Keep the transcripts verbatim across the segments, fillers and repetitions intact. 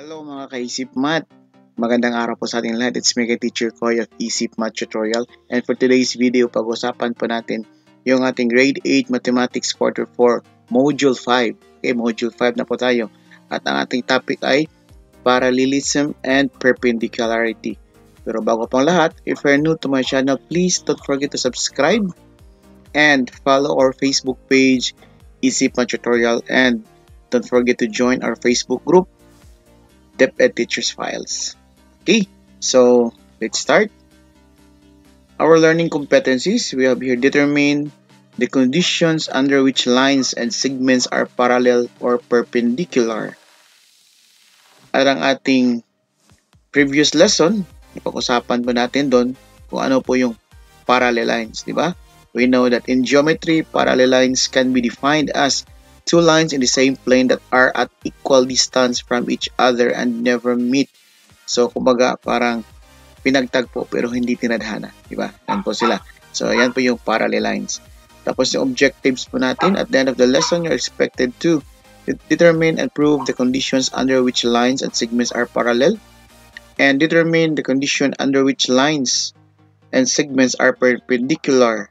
Hello mga ka-Isip Math! Magandang araw po sa ating lahat. It's Mega Teacher Koy of Isip Math Tutorial. And for today's video, pag-usapan po natin yung ating Grade eight Mathematics Quarter four Module five. Okay, Module five na po tayo. At ang ating topic ay Parallelism and Perpendicularity. Pero bago pang lahat, if you're new to my channel, please don't forget to subscribe and follow our Facebook page, Isip Math Tutorial, and don't forget to join our Facebook group, DepEd Teachers Files. Okay, so let's start. Our learning competencies, we have here determine the conditions under which lines and segments are parallel or perpendicular. At ang ating previous lesson, ipag-usapan po natin doon kung ano po yung parallel lines, di ba? We know that in geometry, parallel lines can be defined as two lines in the same plane that are at equal distance from each other and never meet. So, kumbaga, parang pinagtagpo pero hindi tinadhana. Diba? Yan po sila. So, yan po yung parallel lines. Tapos yung objectives po natin, at the end of the lesson, you're expected to determine and prove the conditions under which lines and segments are parallel, and determine the condition under which lines and segments are perpendicular,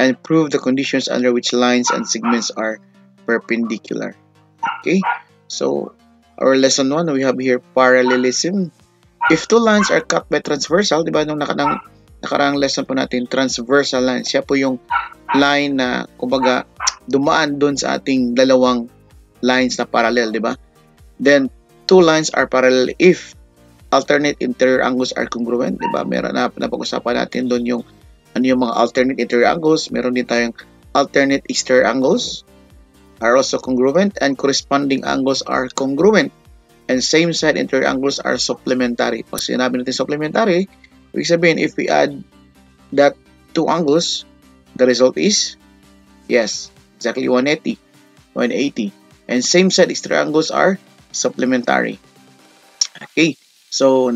and prove the conditions under which lines and segments are perpendicular. Okay, so our lesson one, we have here parallelism. If two lines are cut by transversal, diba nung nakarang, nakarang lesson po natin, transversal line, siya po yung line na kumbaga dumaan dun sa ating dalawang lines na parallel, diba? Then two lines are parallel if alternate interior angles are congruent, diba? Meron na napag-usapan natin dun yung ano yung mga alternate interior angles. Meron din tayong alternate exterior angles are also congruent, and corresponding angles are congruent, and same side interior angles are supplementary. Pag sinabi natin supplementary, ibig sabihin if we add that two angles, the result is, yes, exactly one eighty. And same side exterior angles are supplementary. Okay, so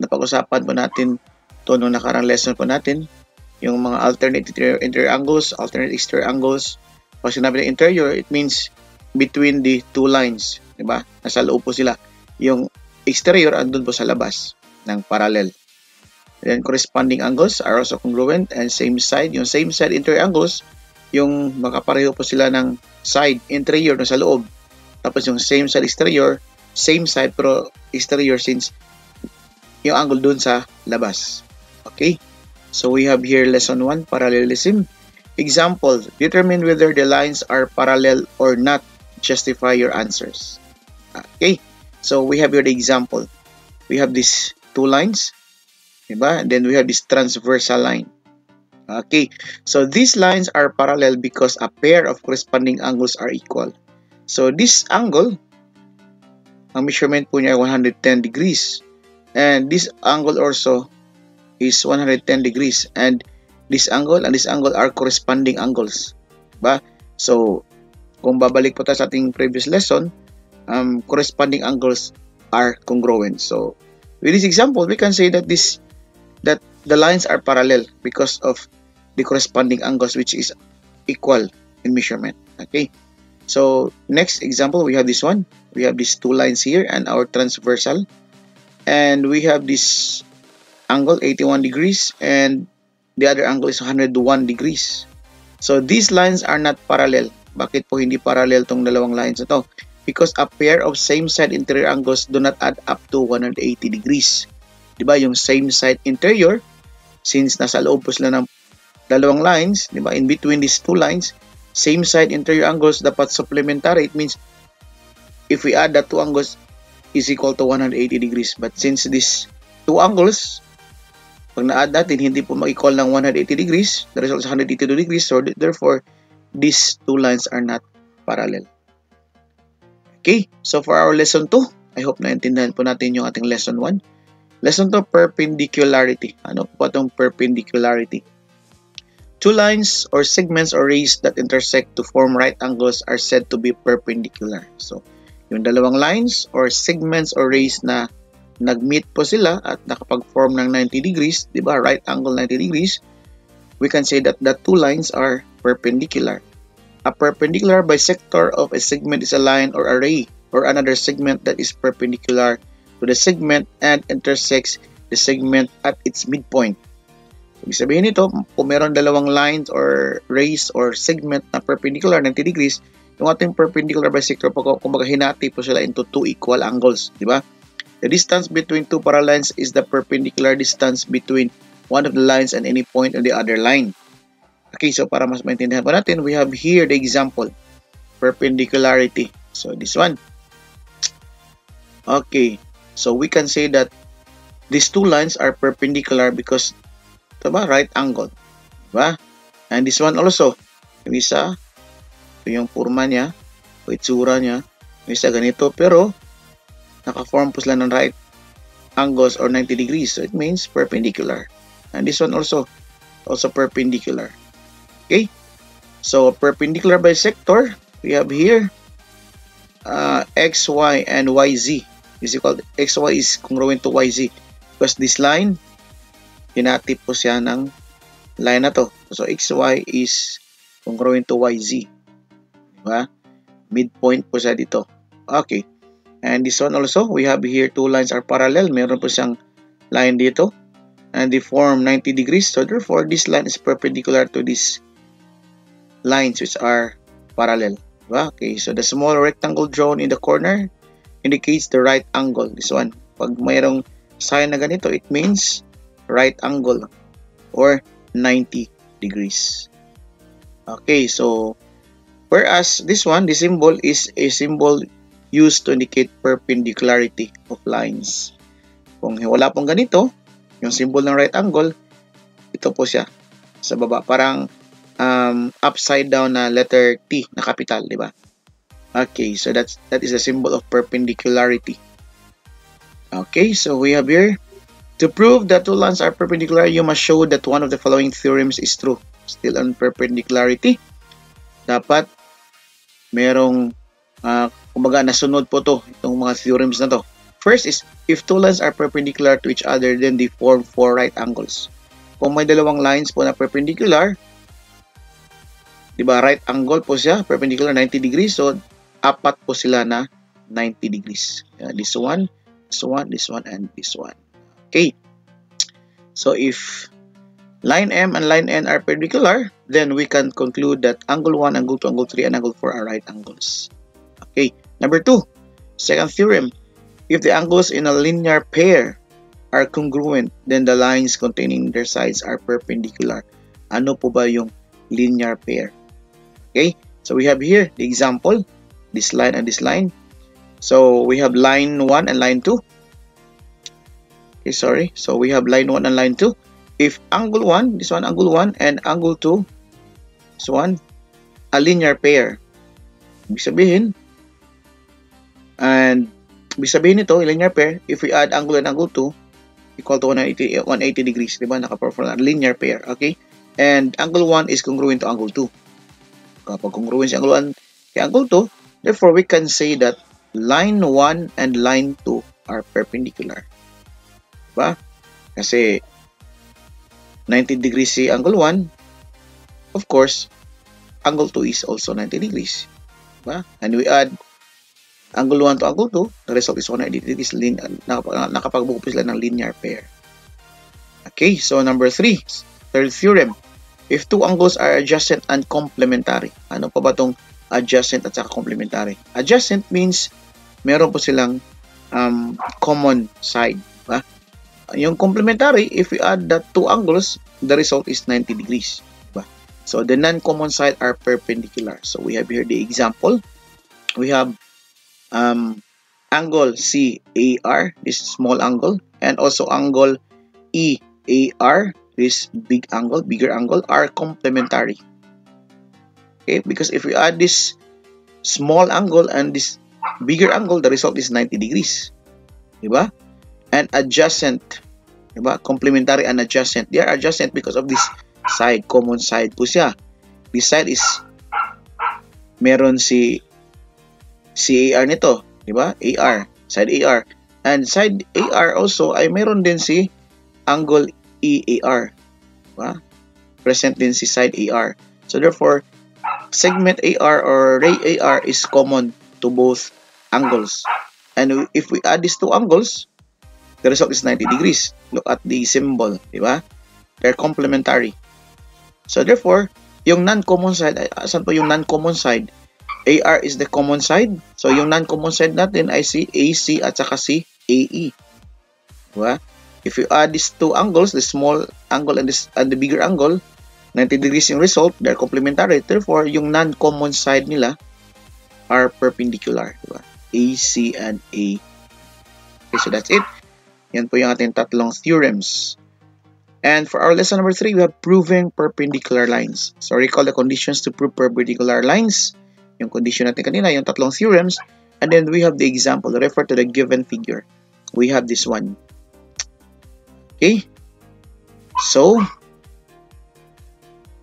napag-usapan po natin ito nung nakarang lesson po natin, yung mga alternate interior angles, alternate exterior angles. Pag sinabi ng interior, it means between the two lines, di ba? Nasa loob po sila. Yung exterior, andun po sa labas ng parallel. Then, corresponding angles are also congruent and same side. Yung same side interior angles, yung makapareho po sila ng side interior na sa loob. Tapos yung same side exterior, same side pero exterior since yung angle dun sa labas. Okay? So, we have here lesson one, parallelism. Example, determine whether the lines are parallel or not. Justify your answers. Okay, so we have here the example. We have these two lines, diba? And then we have this transversal line. Okay, so these lines are parallel because a pair of corresponding angles are equal. So this angle, ang measurement po niya ay one hundred ten degrees. And this angle also is one hundred ten degrees. And this angle and this angle are corresponding angles. Diba? So, kung babalik po tayo sa ating previous lesson, um, corresponding angles are congruent. So, with this example, we can say that this that the lines are parallel because of the corresponding angles, which is equal in measurement. Okay? So, next example, we have this one. We have these two lines here and our transversal. And we have this angle, eighty-one degrees, and the other angle is one hundred one degrees. So, these lines are not parallel. Bakit po hindi parallel tong dalawang lines na to? Because a pair of same-side interior angles do not add up to one hundred eighty degrees. Diba? Yung same-side interior, since nasa loob po sila ng dalawang lines, diba? In between these two lines, same-side interior angles dapat supplementary. It means, if we add the two angles, is equal to one hundred eighty degrees. But since these two angles, pag na-add natin, hindi po mag-equal ng one hundred eighty degrees. The result is one hundred eighty-two degrees. So, therefore, these two lines are not parallel. Okay. So, for our lesson two, I hope naintindihan po natin yung ating lesson one. Lesson two, perpendicularity. Ano po itong perpendicularity? Two lines or segments or rays that intersect to form right angles are said to be perpendicular. So, yung dalawang lines or segments or rays na nag-meet po sila at nakapag-form ng ninety degrees, di ba? Right angle ninety degrees. We can say that the two lines are perpendicular. A perpendicular bisector of a segment is a line or array or another segment that is perpendicular to the segment and intersects the segment at its midpoint. Ibig sabihin nito, kung meron dalawang lines or rays or segment na perpendicular ninety degrees, yung ating perpendicular bisector, kumbaga hinati po sila into two equal angles, di ba? The distance between two parallel lines is the perpendicular distance between one of the lines and any point on the other line. Okay, so para mas maintindihan po natin, we have here the example, perpendicularity. So this one. Okay, so we can say that these two lines are perpendicular because, diba, right angle, diba? And this one also, yung isa, ito yung forma niya, o itsura niya, yung isa ganito, pero naka-form po sila ng right angles or ninety degrees. So it means perpendicular. And this one also, also perpendicular. Okay? So perpendicular bisector, we have here uh, X Y and Y Z. This is called X Y is congruent to Y Z. Because this line, hinati po siya ng line na to. So X Y is congruent to Y Z. Diba? Midpoint po siya dito. Okay. And this one also, we have here two lines are parallel. Meron po siyang line dito. And they form ninety degrees. So therefore, this line is perpendicular to these lines which are parallel. Diba? Okay. So the small rectangle drawn in the corner indicates the right angle. This one. Pag mayroong sign na ganito, it means right angle or ninety degrees. Okay. So, whereas this one, the symbol is a symbol used to indicate perpendicularity of lines. Kung wala pong ganito, yung symbol ng right angle, ito po siya sa baba. Parang um, upside down na letter T na capital, di ba? Okay, so that's, that is the symbol of perpendicularity. Okay, so we have here, to prove that two lines are perpendicular, you must show that one of the following theorems is true. Still on perpendicularity. Dapat merong uh, kumbaga nasunod po to itong mga theorems na to. First is, if two lines are perpendicular to each other, then they form four right angles. Kung may dalawang lines po na perpendicular, di ba, right angle po siya, perpendicular ninety degrees, so apat po sila na ninety degrees. Yeah, this one, this one, this one, and this one. Okay. So if line M and line N are perpendicular, then we can conclude that angle one, angle two, angle three, and angle four are right angles. Okay, number two, second theorem. If the angles in a linear pair are congruent, then the lines containing their sides are perpendicular. Ano po ba yung linear pair? Okay, so we have here the example, this line and this line. So we have line one and line two. Okay, sorry. So we have line one and line two. If angle one, this one, angle one, and angle two, this one, a linear pair. Ibig sabihin, and ibig sabihin ito, linear pair, if we add angle and angle two, equal to one hundred eighty degrees. Diba? Nakaperform na linear pair. Okay? And angle one is congruent to angle two. Kapag congruent si angle one kay angle two, therefore we can say that line one and line two are perpendicular. Diba? Kasi ninety degrees si angle one, of course, angle two is also ninety degrees. Diba? And we add angle one to angle two, the result is one hundred eighty degrees. Nakapagbuo po sila ng linear pair. Okay, so number three, third theorem. If two angles are adjacent and complementary. Ano pa ba itong adjacent at saka complementary? Adjacent means meron po silang um, common side. Diba? Yung complementary, if we add that two angles, the result is ninety degrees. Diba? So, the non-common side are perpendicular. So, we have here the example. We have um, angle C A R, this small angle, and also angle E A R, this big angle, bigger angle, are complementary. Okay? Because if we add this small angle and this bigger angle, the result is ninety degrees. Diba? And adjacent, diba? Complementary and adjacent. They are adjacent because of this side, common side po siya. This side is, meron si C A R nito, diba? A R, side A R. And side A R also ay meron din si angle E A R. Diba? Present din si side A R. So therefore, segment A R or ray A R is common to both angles. And if we add these two angles, the result is ninety degrees. Look at the symbol, di ba? They're complementary. So therefore, yung non-common side, saan po yung non-common side? A R is the common side. So yung non-common side natin ay si A C at saka si A E. Diba? If you add these two angles, the small angle and, this, and the bigger angle, ninety degrees yung result, they're complementary. Therefore, yung non-common side nila are perpendicular. Diba? A C and A E. Okay, so that's it. Yan po yung ating tatlong theorems. And for our lesson number three, we have proving perpendicular lines. So recall the conditions to prove perpendicular lines. Yung condition natin kanina, yung tatlong theorems. And then we have the example. Refer to the given figure. We have this one. Okay. So,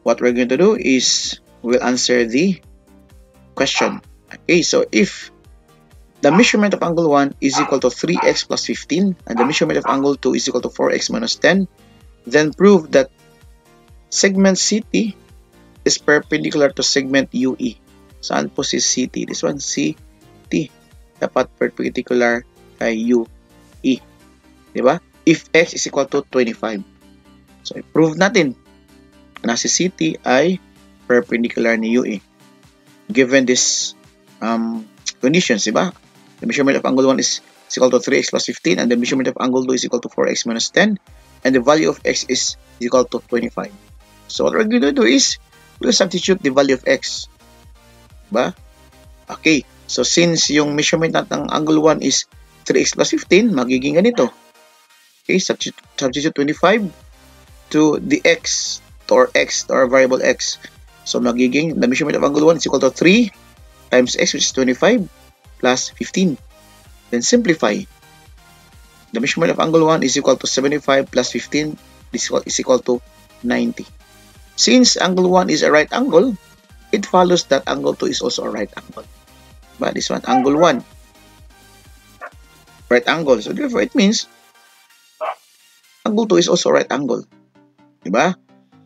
what we're going to do is we'll answer the question. Okay, so if the measurement of angle one is equal to three x plus fifteen, and the measurement of angle two is equal to four x minus ten, then prove that segment C T is perpendicular to segment U E. Saan po si C T? This one, C T. Dapat perpendicular kay U E. Diba? If x is equal to twenty-five. So, prove natin na si C T ay perpendicular ni U E. Given this um, conditions, diba? The measurement of angle one is, is equal to three x plus fifteen, and the measurement of angle two is equal to four x minus ten, and the value of x is equal to twenty-five. So what we're going to do is, we'll substitute the value of x. Diba? Okay, so since yung measurement natin ng angle one is three x plus fifteen, magiging ganito. Okay, substitute, substitute twenty-five to the x, to our x, to our variable x. So magiging, the measurement of angle one is equal to three times x, which is twenty-five, plus fifteen. Then simplify. The measurement of angle one is equal to seventy-five plus fifteen. This is equal to ninety. Since angle one is a right angle, it follows that angle two is also a right angle. But this one, angle one, right angle. So therefore, it means angle two is also a right angle. Diba?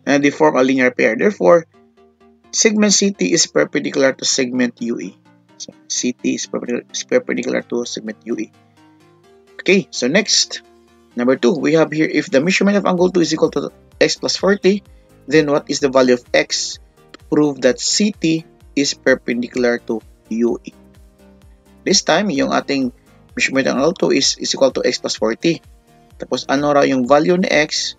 And they form a linear pair. Therefore, segment C T is perpendicular to segment U E. So C T is perpendicular to segment U E. Okay, so next, number two, we have here, if the measurement of angle two is equal to x plus forty, then what is the value of x to prove that C T is perpendicular to U E? This time, yung ating measurement of angle two is, is equal to x plus forty. Tapos, ano raw yung value ni x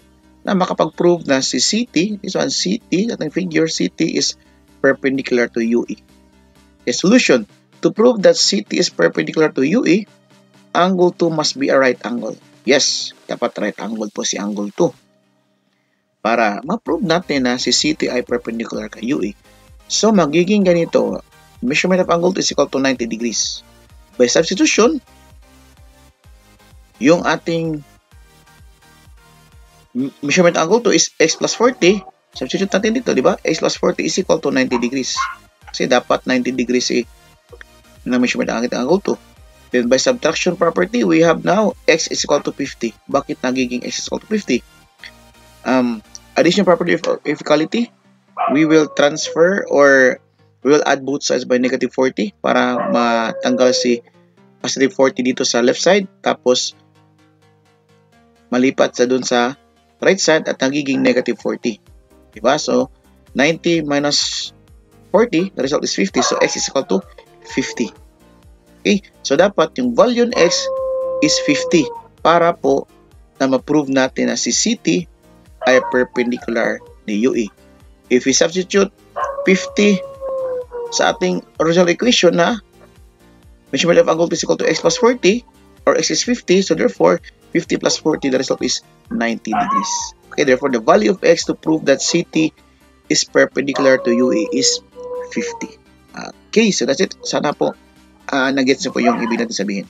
na makapag-prove na si C T, this one, C T, ating figure, C T is perpendicular to U E. A solution, to prove that C T is perpendicular to U E, angle two must be a right angle. Yes, dapat right angle po si angle two. Para ma-prove natin na si C T ay perpendicular kay U E. So, magiging ganito. Measurement of angle two is equal to ninety degrees. By substitution, yung ating measurement angle two is x plus forty. Substitute natin dito, di ba? x plus forty is equal to ninety degrees. Kasi dapat ninety degrees eh, na measurement ang ating angle two. Then by subtraction property, we have now x is equal to fifty. Bakit nagiging x is equal to fifty? Um, addition property of equality, we will transfer or we will add both sides by negative forty para matanggal si positive forty dito sa left side. Tapos, malipat sa dun sa right side at nagiging negative forty. Diba? So, ninety minus forty, the result is fifty. So, x is equal to fifty. Okay? So, dapat yung value ng x is fifty para po na ma-prove natin na si C T ay perpendicular ni U E. If we substitute fifty sa ating original equation na measurement of angle is equal to x plus forty or x is fifty, so therefore, fifty plus forty, the result is ninety degrees. Okay, therefore, the value of x to prove that C T is perpendicular to U E is fifty. Okay, so that's it. Sana po Uh, nag-gets nyo po yung ibig natin sabihin.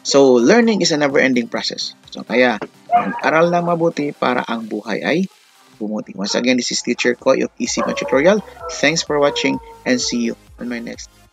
So, learning is a never-ending process. So, kaya, mag-aral na mabuti para ang buhay ay bumuti. Once again, this is Teacher Koy of Easy Math Tutorial. Thanks for watching and see you on my next